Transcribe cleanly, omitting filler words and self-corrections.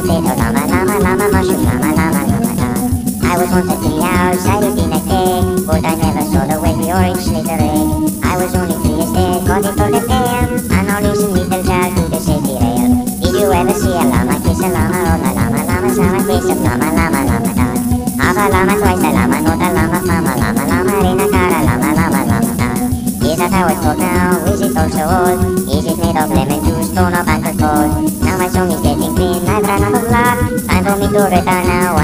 to face a llama, llama, llama, mushroom, llama, llama, llama, llama. I was once a tree outside of the next day, but I never saw the way the orange slid away. I was only 3 years old, caught it all the time, and now listen little child to the safety rail. Did you ever see a llama kiss a llama, or a llama, llama, llama, kiss a llama, llama, llama, llama? Half a llama, twice a llama, not a llama, mama, llama, llama, reina cara, llama, llama, llama, llama. Is that how it's called now? Is it also old? Is it made of lemon juice, torn up and cold? Now my song is getting green, I've run out of luck. Time for me to return now.